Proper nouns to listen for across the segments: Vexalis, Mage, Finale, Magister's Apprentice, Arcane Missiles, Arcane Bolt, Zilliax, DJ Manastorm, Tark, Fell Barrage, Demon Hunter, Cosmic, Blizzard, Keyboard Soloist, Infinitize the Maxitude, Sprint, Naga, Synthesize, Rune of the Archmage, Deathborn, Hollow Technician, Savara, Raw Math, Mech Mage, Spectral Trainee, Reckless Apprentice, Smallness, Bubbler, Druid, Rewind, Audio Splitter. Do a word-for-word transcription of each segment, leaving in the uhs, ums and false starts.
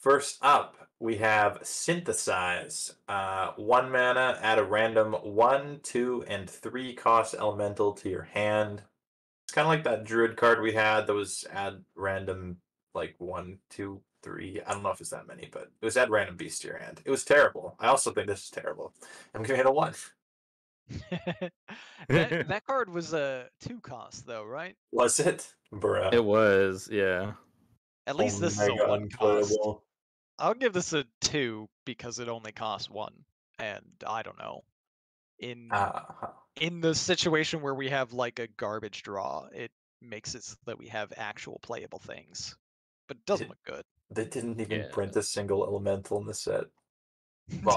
First up, we have Synthesize. Uh, one mana, add a random one, two, and three cost elemental to your hand. It's kind of like that Druid card we had that was add random, like one, two, three. I don't know if it's that many, but it was add random beast to your hand. It was terrible. I also think this is terrible. I'm giving it a one. that, that card was a two cost though, right? Was it? Bruh. It was, yeah. At least oh this is a God, one cost. Incredible. I'll give this a two because it only costs one, and I don't know. In uh, in the situation where we have like a garbage draw, it makes it so that we have actual playable things, but it doesn't it, look good. They didn't even yeah. print a single elemental in the set. Well,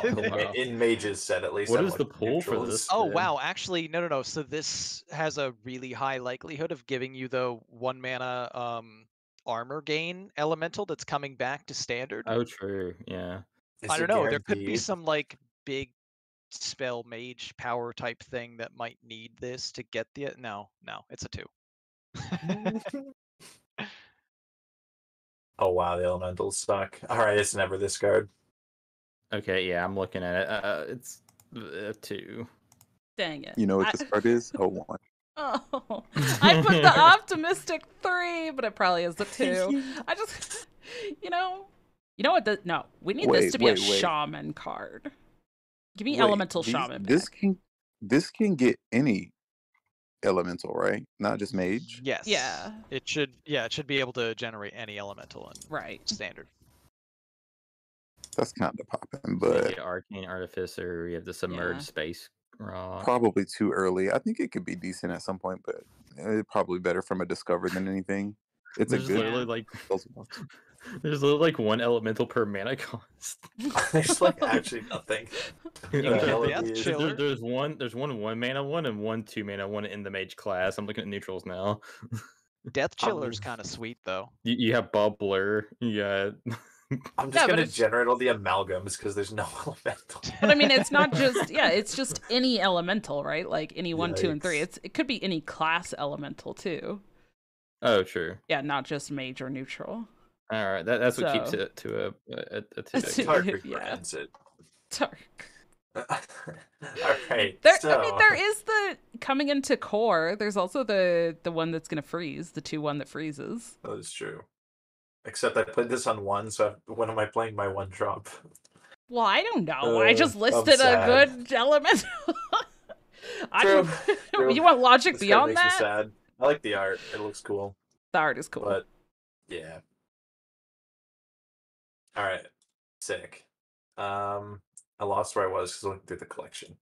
in Mage's set, at least. What I'm is like the pool for this? Oh, then? wow. Actually, no, no, no. So this has a really high likelihood of giving you the one mana um, armor gain elemental that's coming back to standard. Oh, true. Yeah. Is I don't know. Guaranteed? There could be some like big spell mage power type thing that might need this to get the... No, no. It's a two. Oh, wow. The elementals suck. All right. It's never this card. Okay, yeah, I'm looking at it. Uh, it's a two. Dang it. You know what I... this card is? A one. Oh, I put the optimistic three, but it probably is a two. I just, you know, you know what? The, no, we need wait, this to be wait, a wait. shaman card. Give me wait, elemental these, shaman. This back. can, this can get any elemental, right? Not just mage. Yes. Yeah. It should. Yeah, it should be able to generate any elemental in right standard. That's kind of popping, but we Arcane Artificer. We have the submerged yeah. space rock. Probably too early. I think it could be decent at some point, but it's probably better from a discover than anything. It's there's a good. Literally like, there's literally like one elemental per mana cost. There's like actually nothing. there, there's one. There's one one mana one and one two mana one in the mage class. I'm looking at neutrals now. Death Chiller's um, kind of sweet though. You, you have Bubbler. Yeah. I'm just yeah, going to generate all the amalgams because there's no elemental. But I mean, it's not just, yeah, it's just any elemental, right? Like any one, Yikes. two, and three. It's It could be any class elemental, too. Oh, true. Yeah, not just mage or neutral. All right, that, that's so, what keeps it to a, a, a two. two Tark yeah. it. Tark. all right. There, so... I mean, there is the, coming into core, there's also the, the one that's going to freeze, the two one that freezes. That is true. Except I played this on one, so when am I playing my one drop? Well, I don't know. Uh, I just listed a good element. I True. True. You want logic this beyond that? Sad. I like the art. It looks cool. The art is cool. But, yeah. All right. Sick. Um, I lost where I was because I was looking through the collection.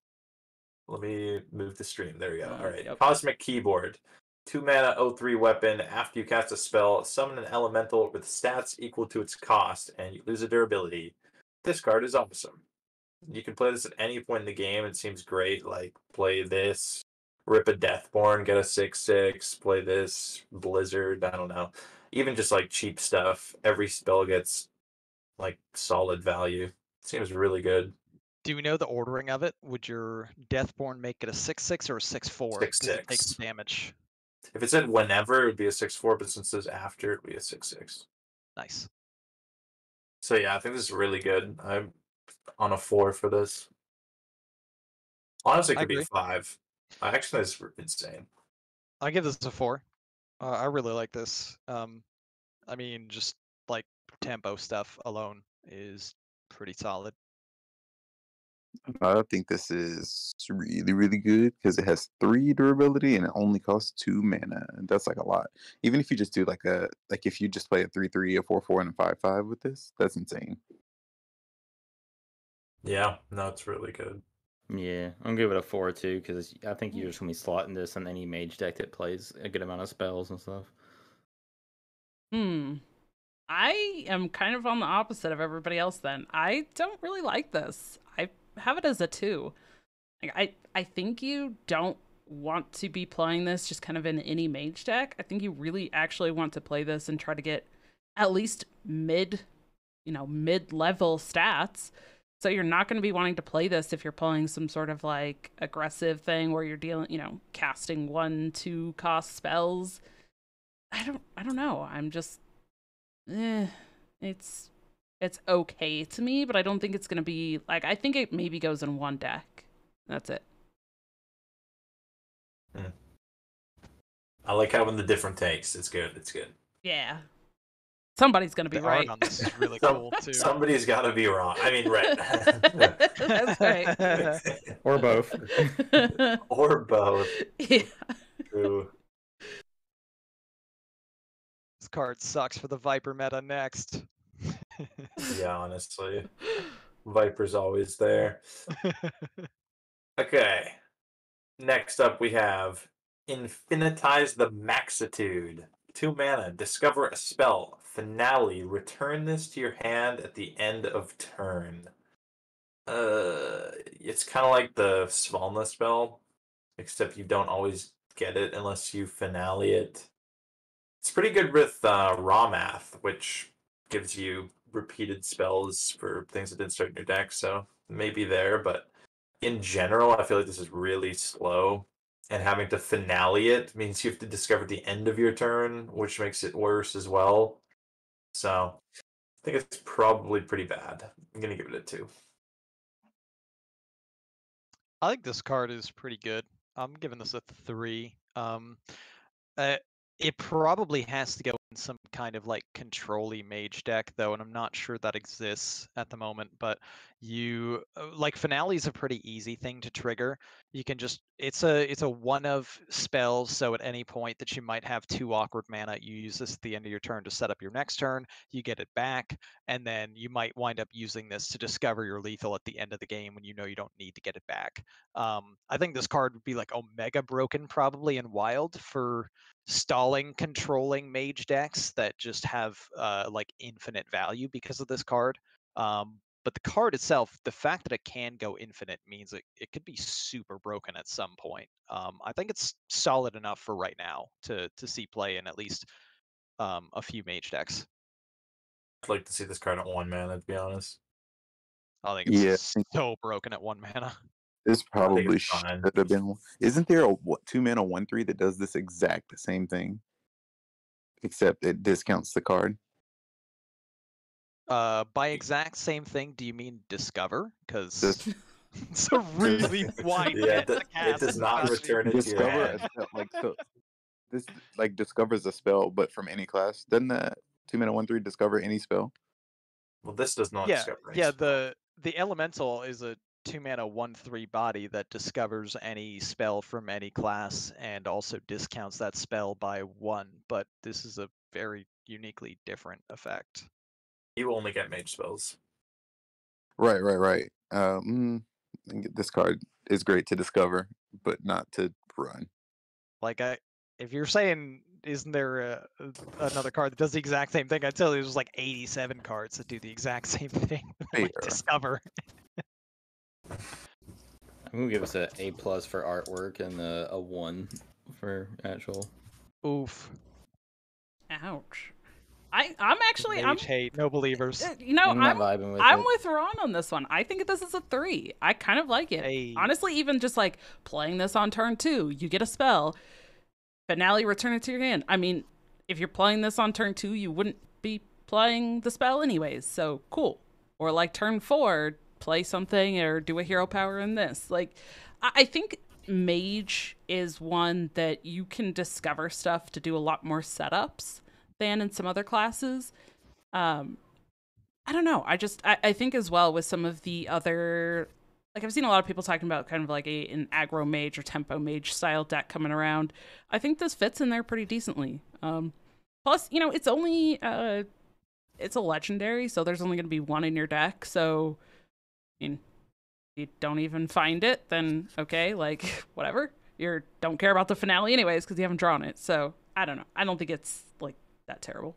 Let me move the stream. There we go. All right. Yep. Cosmic Keyboard. Two mana oh three weapon. After you cast a spell, summon an elemental with stats equal to its cost, and you lose a durability. This card is awesome. You can play this at any point in the game. It seems great. Like, play this, rip a Deathborn, get a six six, play this, Blizzard, I don't know. Even just, like, cheap stuff. Every spell gets, like, solid value. It seems really good. Do we know the ordering of it? Would your Deathborn make it a six six or a six four? six six. It takes damage. If it said whenever, it would be a six four, but since it says after, it would be a six six. Nice. So yeah, I think this is really good. I'm on a four for this. Honestly, it could be a five. Actually, this is insane. I give this a four. Uh, I really like this. Um, I mean, just like tempo stuff alone is pretty solid. I think this is really, really good because it has three durability and it only costs two mana. And that's like a lot. Even if you just do like a, like if you just play a three three, a four four, and a five five with this, that's insane. Yeah, no, it's really good. Yeah, I'm going to give it a four too because I think you're just going to be slotting this in any mage deck that plays a good amount of spells and stuff. Hmm. I am kind of on the opposite of everybody else then. I don't really like this. I have it as a two. I I think you don't want to be playing this just kind of in any mage deck. I think you really actually want to play this and try to get at least mid, you know, mid-level stats. So you're not going to be wanting to play this if you're pulling some sort of like aggressive thing where you're dealing, you know, casting one, two cost spells. I don't I don't know. I'm just eh, it's it's okay to me, but I don't think it's going to be, like, I think it maybe goes in one deck. That's it. Hmm. I like having the different takes. It's good. It's good. Yeah. Somebody's going to be the right. Art on this is really cool, too. Somebody's got to be wrong. I mean, right. That's right. Or both. Or both. Yeah. True. This card sucks for the Viper meta next. Yeah, honestly. Viper's always there. Okay. Next up, we have Infinitize the Maxitude. Two mana. Discover a spell. Finale. Return this to your hand at the end of turn. Uh, it's kind of like the Smallness spell, except you don't always get it unless you finale it. It's pretty good with uh, Raw Math, which gives you repeated spells for things that didn't start in your deck, so maybe there, but in general, I feel like this is really slow. And having to finale it means you have to discover the end of your turn, which makes it worse as well. So, I think it's probably pretty bad. I'm going to give it a two. I think this card is pretty good. I'm giving this a three. Um, uh, it probably has to go in some kind of like control-y mage deck, though, and I'm not sure that exists at the moment. But you like Finale is a pretty easy thing to trigger. You can just it's a it's a one of spells, so at any point that you might have two awkward mana, you use this at the end of your turn to set up your next turn. You get it back, and then you might wind up using this to discover your lethal at the end of the game when you know you don't need to get it back. Um, I think this card would be like Omega broken probably in Wild for stalling, controlling mage decks that just have uh, like infinite value because of this card. Um, but the card itself, the fact that it can go infinite means it, it could be super broken at some point. Um, I think it's solid enough for right now to, to see play in at least um, a few mage decks. I'd like to see this card at one mana, to be honest. I think it's yeah. so broken at one mana. This probably should have been. Isn't there a what, two mana one three that does this exact same thing, except it discounts the card? Uh, by exact same thing, do you mean discover? Because Dis it's a really wide. Yeah, it, does, it does not return it discover to your hand. Like so, this like discovers a spell, but from any class. Doesn't that two mana one three discover any spell? Well, this does not. Yeah, discover any yeah. Spell. The the elemental is a two mana one three body that discovers any spell from any class and also discounts that spell by one, but this is a very uniquely different effect. You only get mage spells. Right, right, right. Um, this card is great to discover, but not to run. Like I, if you're saying, isn't there a, another card that does the exact same thing? I'd tell you there's like eighty-seven cards that do the exact same thing. Like discover. I'm gonna give us an A plus for artwork and a, a one for actual. Oof. Ouch. I I'm actually Mage I'm hate no believers. You know I'm I'm, vibing with, I'm with Ron on this one. I think this is a three. I kind of like it. Hey. Honestly, even just like playing this on turn two, you get a spell. Finale, return it to your hand. I mean, if you're playing this on turn two, you wouldn't be playing the spell anyways. So cool. Or like turn four. Play something or do a hero power in this. Like, I think Mage is one that you can discover stuff to do a lot more setups than in some other classes. Um, I don't know. I just, I, I think as well with some of the other, like I've seen a lot of people talking about kind of like a, an aggro mage or tempo mage style deck coming around. I think this fits in there pretty decently. Um, plus, you know, it's only, uh, it's a legendary, so there's only going to be one in your deck. So, I mean, if you don't even find it, then okay, like whatever. You don't care about the finale anyways because you haven't drawn it. So I don't know. I don't think it's like that terrible.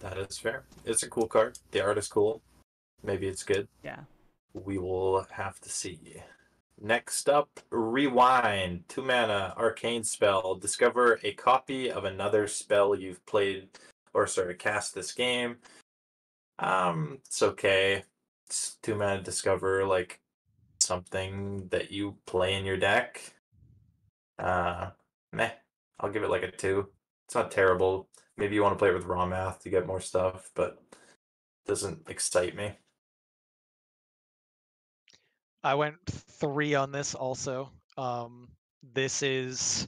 That is fair. It's a cool card. The art is cool. Maybe it's good. Yeah. We will have to see. Next up, Rewind. Two mana, arcane spell. Discover a copy of another spell you've played or sorry, cast this game. Um, it's okay. Two mana, discover like something that you play in your deck. Uh, meh. I'll give it like a two. It's not terrible. Maybe you want to play it with raw math to get more stuff, but doesn't excite me. I went three on this also. Um, this is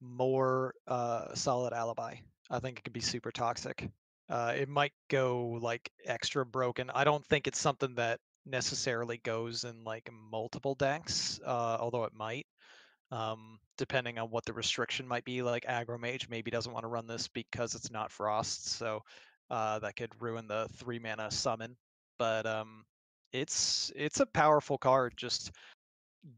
more uh, solid alibi. I think it could be super toxic. Uh, it might go like extra broken. I don't think it's something that necessarily goes in like multiple decks, uh, although it might, um, depending on what the restriction might be. Like Aggro Mage maybe doesn't want to run this because it's not Frost, so uh, that could ruin the three mana summon. But um, it's it's a powerful card, just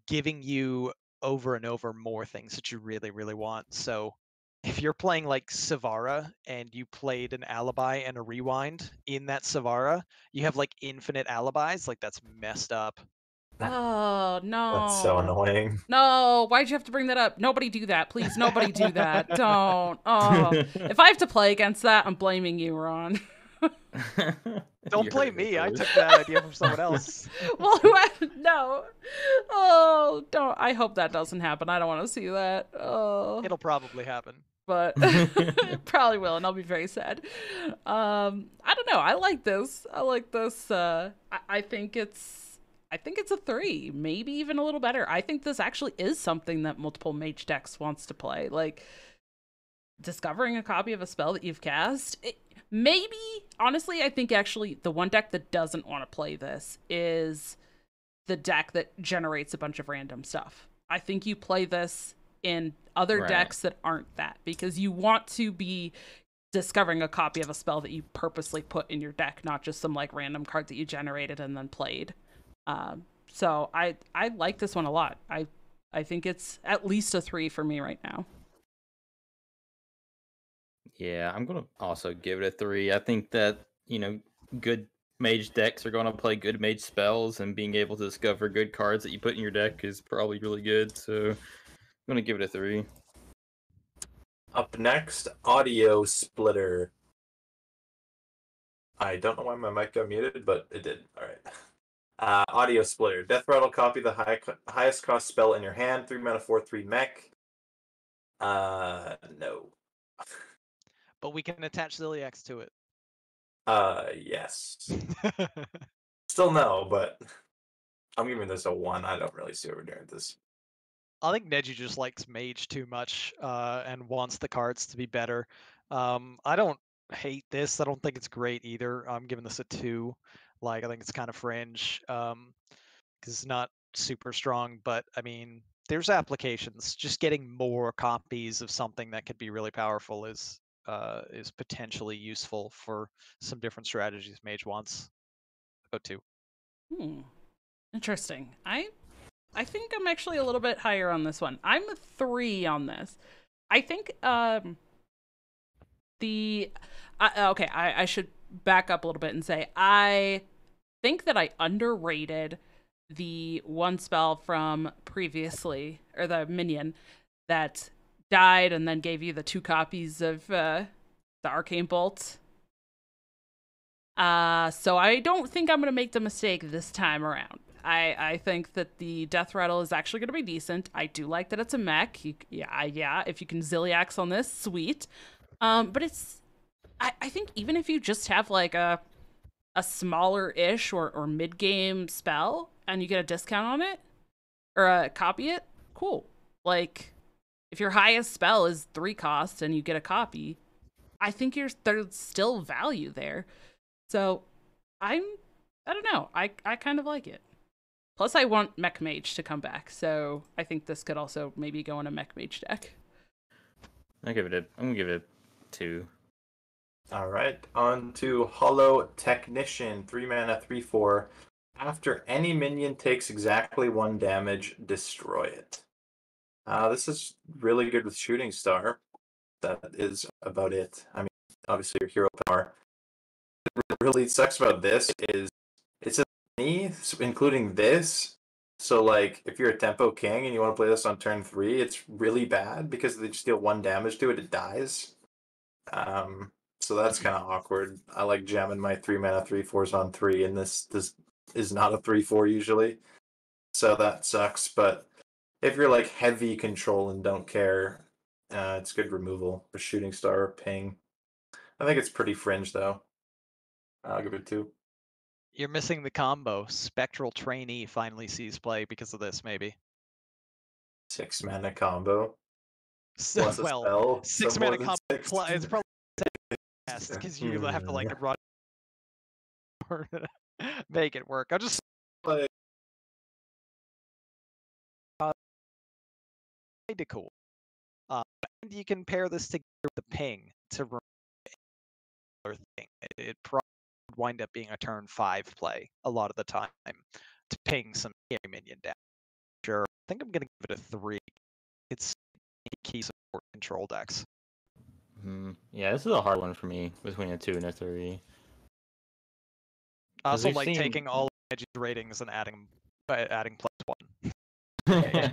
giving you over and over more things that you really really want. So if you're playing like Savara and you played an Alibi and a Rewind in that Savara, you have like infinite alibis. Like, that's messed up. Oh, no. That's so annoying. No, why'd you have to bring that up? Nobody do that. Please, nobody do that. Don't. Oh, if I have to play against that, I'm blaming you, Ron. Don't blame me. I took that idea from someone else. Well, no. Oh, don't. I hope that doesn't happen. I don't want to see that. Oh. It'll probably happen. But it probably will, and I'll be very sad. Um, I don't know. I like this. I like this. Uh, I, I think it's. I think it's a three, maybe even a little better. I think this actually is something that multiple mage decks wants to play. Like discovering a copy of a spell that you've cast. It, maybe, honestly, I think actually the one deck that doesn't want to play this is the deck that generates a bunch of random stuff. I think you play this in other right. decks that aren't that, because you want to be discovering a copy of a spell that you purposely put in your deck, not just some like random card that you generated and then played. Um, so I I like this one a lot. I I think it's at least a three for me right now. Yeah, I'm gonna also give it a three. I think that, you know, good mage decks are gonna play good mage spells, and being able to discover good cards that you put in your deck is probably really good. So I'm gonna give it a three. Up next, Audio Splitter. I don't know why my mic got muted, but it did. All right. Uh, Audio Splitter. Death Rattle, copy the high, highest cost spell in your hand. Three mana, four, three mech. Uh, no. But we can attach Zilliax to it. Uh, yes. Still no, but I'm giving this a one. I don't really see what we're doing with this. I think Neji just likes Mage too much uh, and wants the cards to be better. Um, I don't hate this. I don't think it's great either. I'm giving this a two. Like, I think it's kind of fringe, um, because it's not super strong, but I mean, there's applications. Just getting more copies of something that could be really powerful is uh, is potentially useful for some different strategies Mage wants. Go two. Hmm. Interesting. I I think I'm actually a little bit higher on this one. I'm a three on this. I think um, the uh, okay. I, I should back up a little bit and say I think that I underrated the one spell from previously, or the minion that died and then gave you the two copies of uh, the Arcane Bolt. Uh, so I don't think I'm going to make the mistake this time around. I, I think that the Death Rattle is actually going to be decent. I do like that it's a mech. You, yeah, yeah. If you can Zilliax on this, sweet. Um, but it's, I, I think even if you just have like a a smaller-ish or, or mid-game spell, and you get a discount on it, or uh, copy it, cool. Like, if your highest spell is three cost and you get a copy, I think you're, there's still value there. So, I'm, I don't know, I, I kind of like it. Plus, I want Mech Mage to come back, so I think this could also maybe go in a Mech Mage deck. I'll give it a, I'm gonna give it a two. All right, on to Hollow Technician, three mana, three, four. After any minion takes exactly one damage, destroy it. Uh, this is really good with Shooting Star. That is about it. I mean, obviously your hero power. What really sucks about this is it's a mini, including this. So, like, if you're a tempo king and you want to play this on turn three, it's really bad because they just deal one damage to it, it dies. Um, so that's kind of awkward. I like jamming my three mana, three, fours on three, and this this. is not a three four usually, so that sucks. But if you're like heavy control and don't care, uh, it's good removal for Shooting Star or Ping. I think it's pretty fringe though. I'll give it two. You're missing the combo. Spectral Trainee finally sees play because of this, maybe. Six mana combo. So, plus well, a spell, six so mana combo. Six. Plus, it's probably because you have to like run or make it work. I'll just like uh, cool. Uh, and you can pair this together with the ping to remove another thing. It, it probably would wind up being a turn five play a lot of the time to ping some minion down. Sure, I think I'm gonna give it a three. It's key support control decks. Mm-hmm. Yeah, this is a hard one for me between a two and a three. I also like seen... taking all Mage's ratings and adding uh, adding plus one. yeah,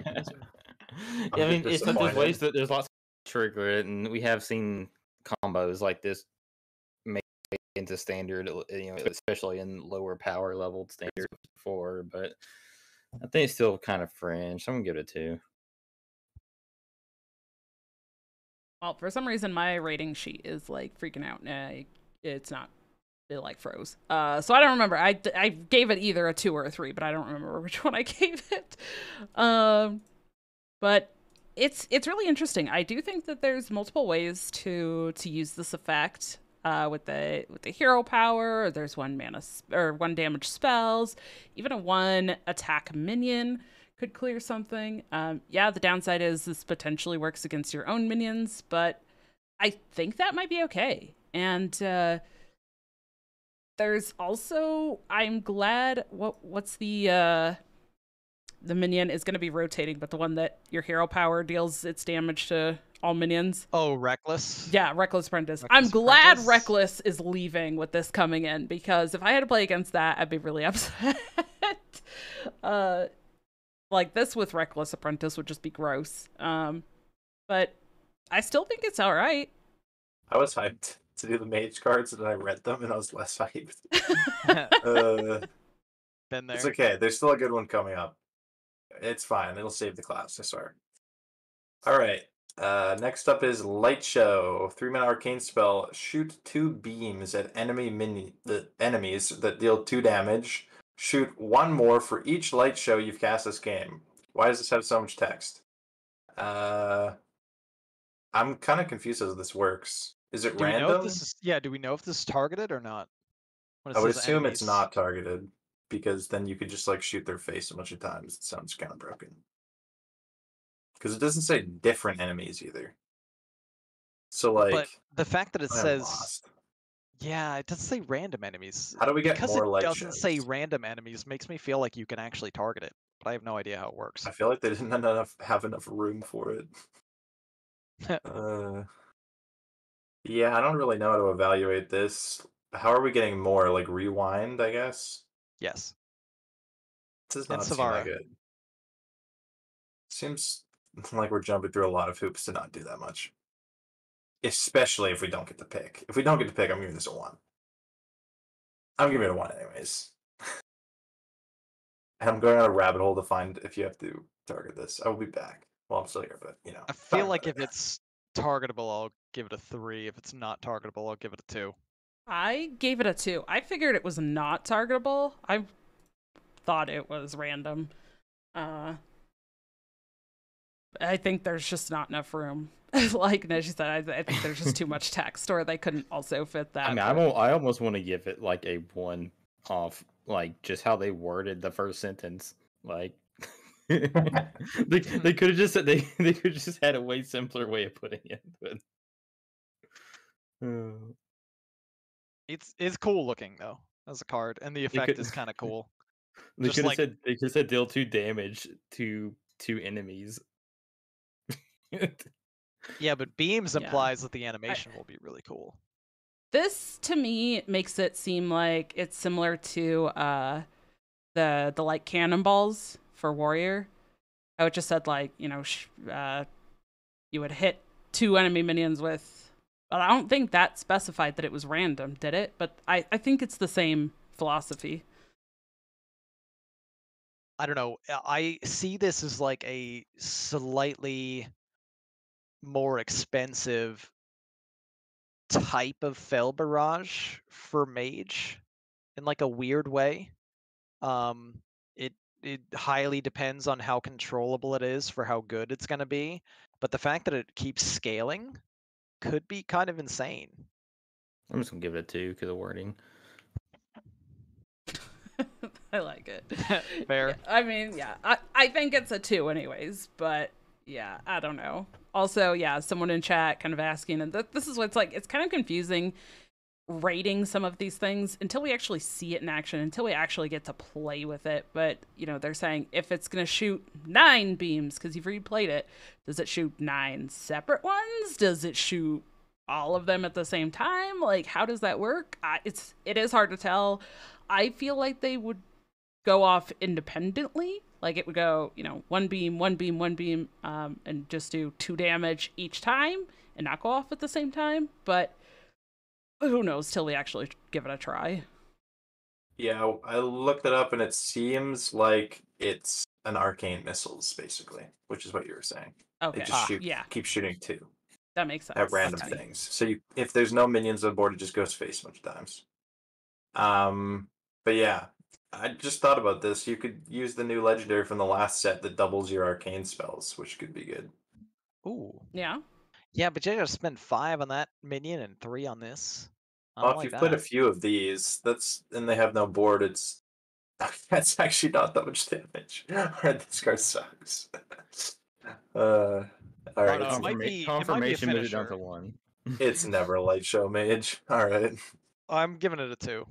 I mean, it's there's ways that there's lots of trigger it, and we have seen combos like this make it into standard, you know, especially in lower power leveled standards before. But I think it's still kind of fringe. So I'm gonna give it a two. Well, for some reason, my rating sheet is like freaking out. Uh, it's not. It like froze. Uh, so I don't remember. I, I gave it either a two or a three, but I don't remember which one I gave it. Um, but it's it's really interesting. I do think that there's multiple ways to to use this effect uh, with the with the hero power. Or there's one mana or one damage spells. Even a one attack minion could clear something. Um, yeah, the downside is this potentially works against your own minions, but I think that might be okay. And uh, there's also, I'm glad, what what's the, uh, the minion is going to be rotating, but the one that your hero power deals its damage to all minions. Oh, Reckless? Yeah, Reckless Apprentice. Reckless I'm glad Apprentice. Reckless is leaving with this coming in, because if I had to play against that, I'd be really upset. uh... Like this with Reckless Apprentice would just be gross. Um, but I still think it's all right. I was hyped to do the mage cards, and I read them, and I was less hyped. uh, Been there. It's okay. There's still a good one coming up. It's fine. It'll save the class, I swear. All right. Uh, next up is Light Show. Three-mana arcane spell. Shoot two beams at enemy mini the enemies that deal two damage. Shoot one more for each light show you've cast this game. Why does this have so much text? Uh, I'm kind of confused as this works. Is it do random? We know if this is, yeah, do we know if this is targeted or not? I would assume enemies. It's not targeted, because then you could just like shoot their face a bunch of times. It sounds kind of broken. Because it doesn't say different enemies either. So like but the fact that it I'm says... Lost. Yeah, it doesn't say random enemies. How do we get because more light shows? Because it doesn't say random enemies makes me feel like you can actually target it, but I have no idea how it works. I feel like they didn't enough, have enough room for it. uh, yeah, I don't really know how to evaluate this. How are we getting more? Like Rewind, I guess? Yes. This does not seem that good. Seems like we're jumping through a lot of hoops to not do that much. Especially if we don't get to pick. If we don't get to pick, I'm giving this a one. I'm giving it a one anyways. And I'm going on a rabbit hole to find if you have to target this. I will be back. Well, I'm still here, but, you know. I feel like if it's targetable, I'll give it a three. If it's not targetable, I'll give it a two. I gave it a two. I figured it was not targetable. I thought it was random. Uh, I think there's just not enough room. Like Neji said, I, I think there's just too much text, or they couldn't also fit that. I mean, I, I almost want to give it like a one off, like just how they worded the first sentence. Like they they could have just they they could have just had a way simpler way of putting it. But uh, it's it's cool looking though as a card, and the effect could, is kind of cool. They could have like, said they could said deal two damage to two enemies. Yeah, but beams implies yeah. that the animation I, will be really cool. This to me makes it seem like it's similar to uh, the the like cannonballs for warrior. I would just said like you know sh uh, you would hit two enemy minions with, but I don't think that specified that it was random, did it? But I I think it's the same philosophy. I don't know. I see this as like a slightly more expensive type of Fell Barrage for Mage in like a weird way. Um, it it highly depends on how controllable it is for how good it's going to be. But the fact that it keeps scaling could be kind of insane. I'm just going to give it a two because of wording. I like it. Fair. Yeah, I mean, yeah, I, I think it's a two anyways, but yeah, I don't know. Also, yeah, someone in chat kind of asking, and th- this is what's like, it's kind of confusing rating some of these things until we actually see it in action, until we actually get to play with it. But, you know, they're saying if it's going to shoot nine beams, because you've replayed it, does it shoot nine separate ones? Does it shoot all of them at the same time? Like, how does that work? I, it's, it is hard to tell. I feel like they would go off independently. Like it would go, you know, one beam, one beam, one beam, um, and just do two damage each time and not go off at the same time. But who knows till we actually give it a try. Yeah, I looked it up and it seems like it's an Arcane Missiles, basically, which is what you were saying. Okay. They just ah, shoot, yeah. keep shooting two. That makes sense. At random okay. things. So you, if there's no minions on board, it just goes face a bunch of times. Um, but yeah, I just thought about this. You could use the new legendary from the last set that doubles your arcane spells, which could be good. Ooh. Yeah. Yeah, but you gotta spend five on that minion and three on this. I well, if like you've that. played a few of these, that's and they have no board, it's that's actually not that much damage. Alright, this card sucks. uh Alright, oh, no, confirmation, confirmation moved it down to one. It's never a light show, Mage. Alright. I'm giving it a two.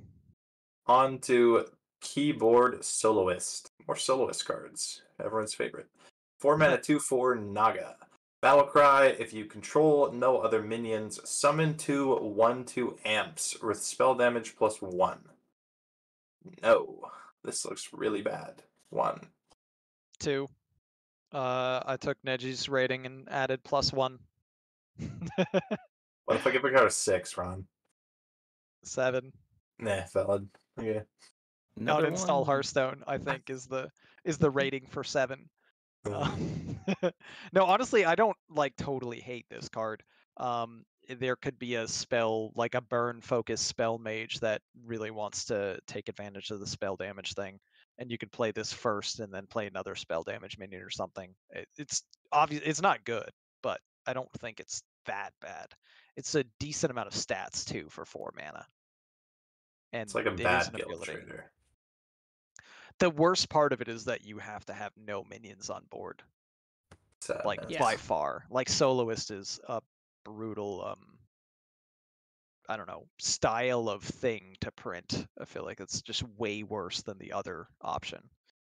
On to Keyboard Soloist. More soloist cards. Everyone's favorite. Four mana, two, four, Naga. Battlecry, if you control no other minions, summon two, one, two amps with spell damage plus one. No. This looks really bad. One. Two. Uh, I took Neji's rating and added plus one. What if I give a card a six, Ron? Seven. Nah, valid. Okay. Not install Hearthstone, I think, is the is the rating for seven. Um, no, honestly, I don't like totally hate this card. Um, there could be a spell, like a burn focused spell mage that really wants to take advantage of the spell damage thing, and you could play this first and then play another spell damage minion or something. It, it's obvious it's not good, but I don't think it's that bad. It's a decent amount of stats too for four mana. And it's like a bad guild trader. The worst part of it is that you have to have no minions on board. Sad, like yes. by far, like soloist is a brutal, um, I don't know, style of thing to print. I feel like it's just way worse than the other option.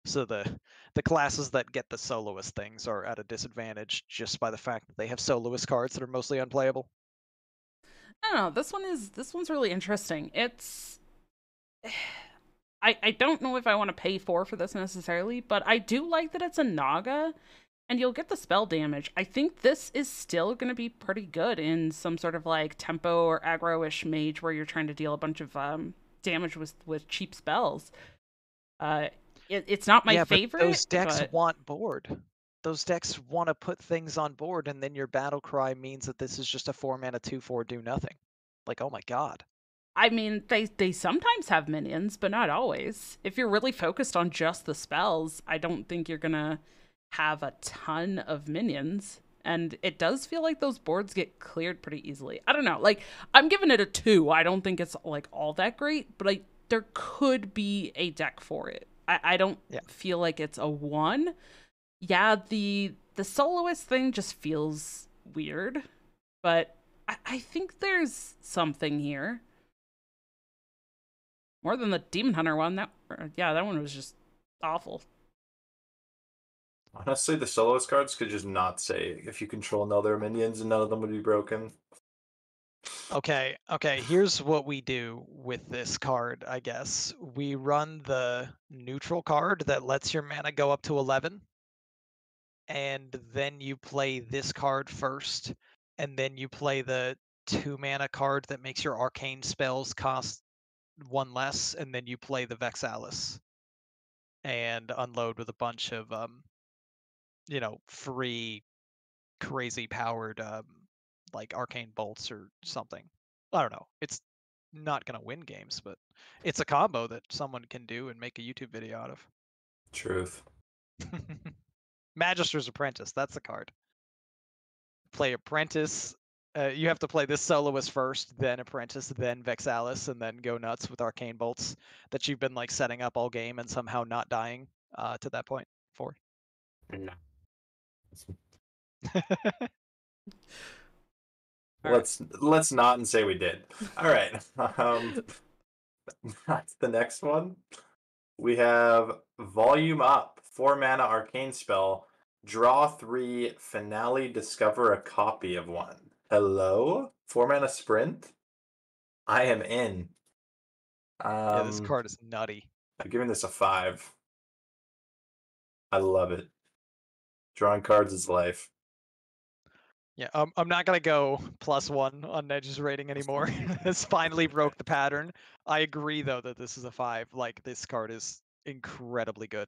So the the classes that get the soloist things are at a disadvantage just by the fact that they have soloist cards that are mostly unplayable. I don't know. This one is this one's really interesting. It's I I don't know if I want to pay four for this necessarily, but I do like that it's a Naga, and you'll get the spell damage. I think this is still going to be pretty good in some sort of like tempo or aggro-ish mage where you're trying to deal a bunch of um damage with with cheap spells. Uh, it, it's not my yeah, favorite. But those decks but... want board. Those decks want to put things on board, and then your battle cry means that this is just a four mana two four do nothing. Like, oh my god. I mean, they they sometimes have minions, but not always. If you're really focused on just the spells, I don't think you're gonna have a ton of minions. And it does feel like those boards get cleared pretty easily. I don't know. Like, I'm giving it a two. I don't think it's like all that great, but like there could be a deck for it. I, I don't yeah. feel like it's a one. Yeah, the the soloist thing just feels weird, but I, I think there's something here. More than the Demon Hunter one, that yeah, that one was just awful. Honestly, the soloist cards could just not say if you control no other minions and none of them would be broken. Okay, okay, here's what we do with this card, I guess. We run the neutral card that lets your mana go up to eleven. And then you play this card first, and then you play the two mana card that makes your arcane spells cost one less, and then you play the Vexalis and unload with a bunch of, um, you know, free, crazy powered, um, like arcane bolts or something. I don't know. It's not going to win games, but it's a combo that someone can do and make a YouTube video out of. Truth. Magister's Apprentice. That's the card. Play Apprentice. Uh, you have to play this soloist first, then Apprentice, then Vexalis, and then go nuts with Arcane Bolts that you've been like setting up all game and somehow not dying uh, to that point for. No. let's right. let's not and say we did. All right. Um, that's the next one. We have Volume Up, four mana arcane spell. Draw three, Finale, discover a copy of one. Hello? Four mana sprint? I am in. Um, yeah, this card is nutty. I'm giving this a five. I love it. Drawing cards is life. Yeah, um, I'm not going to go plus one on Nedge's rating anymore. This finally broke the pattern. I agree, though, that this is a five. Like, this card is incredibly good.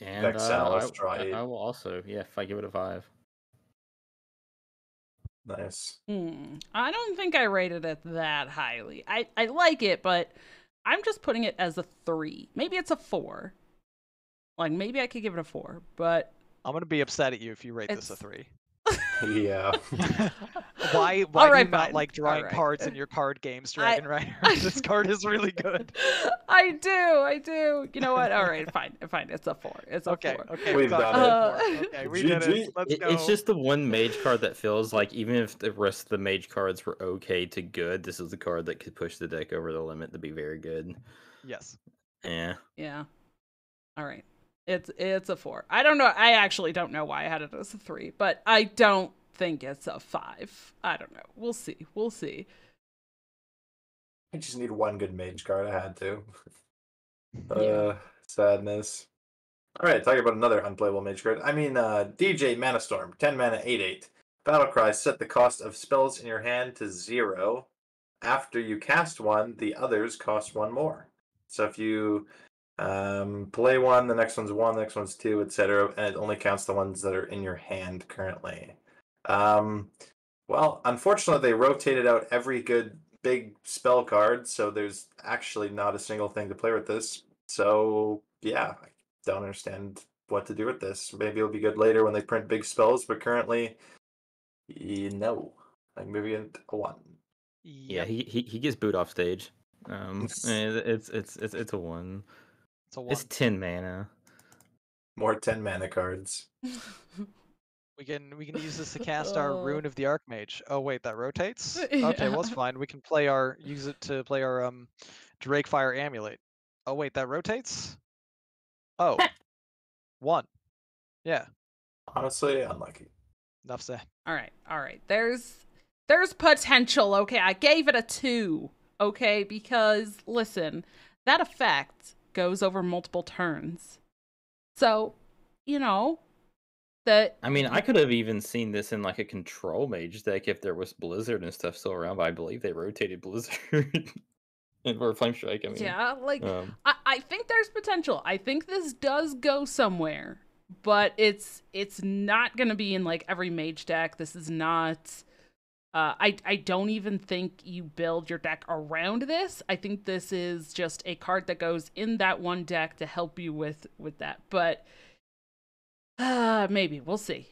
And uh, I, I, I will also, yeah, if I give it a five. Nice. Hmm. I don't think I rated it that highly. I, I like it, but I'm just putting it as a three. Maybe it's a four. Like, maybe I could give it a four, but... I'm going to be upset at you if you rate it's... this a three. Yeah. Why, why right, do you not fine. like drawing right. cards in your card games, Dragon I, Rider? I, this card is really good. I do, I do. You know what? All right, fine, fine. It's a four. It's a okay, four. Okay, we've got uh, it. Okay, we did it. Let's go. It's just the one mage card that feels like even if the rest of the mage cards were okay to good, this is the card that could push the deck over the limit to be very good. Yes. Yeah. Yeah. All right. It's it's a four. I don't know. I actually don't know why I had it as a three, but I don't think it's a five. I don't know. We'll see. We'll see. I just need one good mage card. I had to. Yeah. Uh, sadness. All right, talking about another unplayable mage card. I mean, uh, D J Manastorm, ten mana, eight eight. Battlecry: set the cost of spells in your hand to zero. After you cast one, the others cost one more. So if you Um, play one, the next one's one, the next one's two, et cetera, and it only counts the ones that are in your hand currently. Um, well, unfortunately, they rotated out every good big spell card, so there's actually not a single thing to play with this. So, yeah, I don't understand what to do with this. Maybe it'll be good later when they print big spells, but currently, you know, I'm moving it a one. Yeah, he, he he gets booed off stage. Um, it's it's it's it's, it's a one. It's, a it's ten mana. More ten mana cards. we can we can use this to cast our Rune of the Archmage. Oh wait, that rotates? Yeah. Okay, well it's fine. We can play our use it to play our um Drakefire Amulet. Oh wait, that rotates? Oh. One. Yeah. Honestly, unlucky. Enough said. Alright, alright. There's there's potential, okay. I gave it a two, okay, because listen, that effect goes over multiple turns, so you know that. I mean, I could have even seen this in like a control mage deck if there was Blizzard and stuff still around. But I believe they rotated Blizzard and or Flame Strike. I mean, yeah, like um, I, I think there's potential. I think this does go somewhere, but it's it's not gonna be in like every mage deck. This is not. Uh, I, I don't even think you build your deck around this. I think this is just a card that goes in that one deck to help you with, with that. But uh, maybe. We'll see.